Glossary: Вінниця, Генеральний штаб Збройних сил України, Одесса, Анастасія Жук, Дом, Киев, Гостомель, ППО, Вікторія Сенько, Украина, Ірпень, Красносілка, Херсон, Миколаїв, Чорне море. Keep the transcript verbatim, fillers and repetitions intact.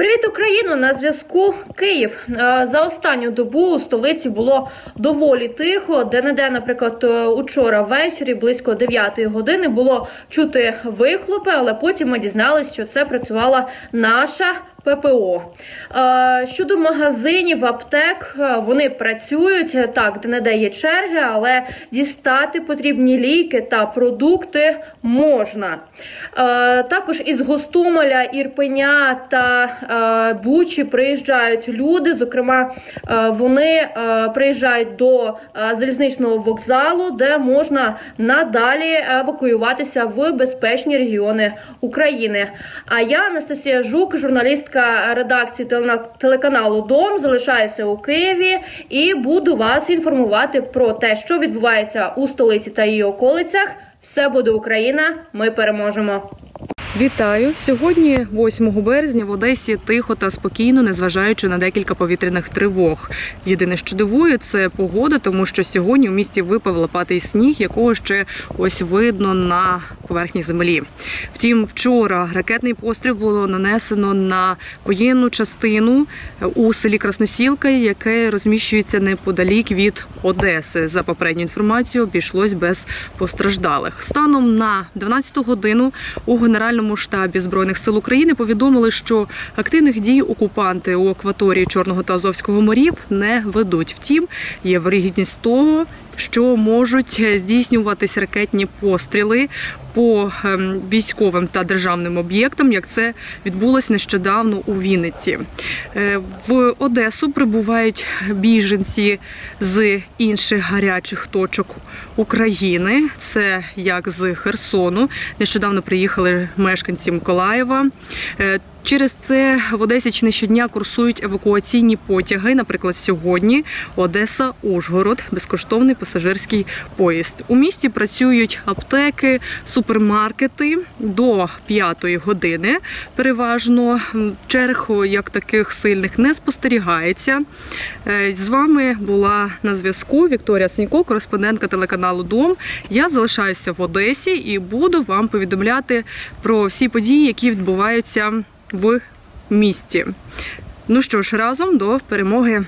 Привіт, Україну! На зв'язку Київ. За останню добу у столиці було доволі тихо. Де-не-де, наприклад, учора ввечері, близько дев'ятої години, було чути вихлопи, але потім ми дізналися, що це працювала наша ППО. Щодо магазинів, аптек, вони працюють, так, де-не-де є черги, але дістати потрібні ліки та продукти можна. Також із Гостомеля, Ірпеня та Бучі приїжджають люди, зокрема, вони приїжджають до залізничного вокзалу, де можна надалі евакуюватися в безпечні регіони України. А я, Анастасія Жук, журналістка редакції телеканалу «Дом», залишаюся у Києві і буду вас інформувати про те, що відбувається у столиці та її околицях. Все буде Україна, ми переможемо! Вітаю! Сьогодні, восьмого березня, в Одесі тихо та спокійно, незважаючи на декілька повітряних тривог. Єдине, що дивує, це погода, тому що сьогодні у місті випав лопатий сніг, якого ще ось видно на поверхні землі. Втім, вчора ракетний постріл було нанесено на воєнну частину у селі Красносілка, яке розміщується неподалік від Одеси. За попередню інформацію, обійшлось без постраждалих. Станом на дванадцяту годину у Генеральному штабі Збройних сил України повідомили, що активних дій окупанти у акваторії Чорного та Азовського морів не ведуть. Втім, є вирогідність того, що можуть здійснюватись ракетні постріли по військовим та державним об'єктам, як це відбулось нещодавно у Вінниці. В Одесу прибувають біженці з інших гарячих точок України. Це як з Херсону. Нещодавно приїхали мешканці Миколаєва. Через це в Одесі чи не щодня курсують евакуаційні потяги. Наприклад, сьогодні Одеса-Ужгород – безкоштовний пасажирський поїзд. У місті працюють аптеки, супермаркети до п'ятої години. Переважно черг як таких сильних не спостерігається. З вами була на зв'язку Вікторія Сенько, кореспондентка телеканалу «Дом». Я залишаюся в Одесі і буду вам повідомляти про всі події, які відбуваються в місті. Ну що ж, разом до перемоги!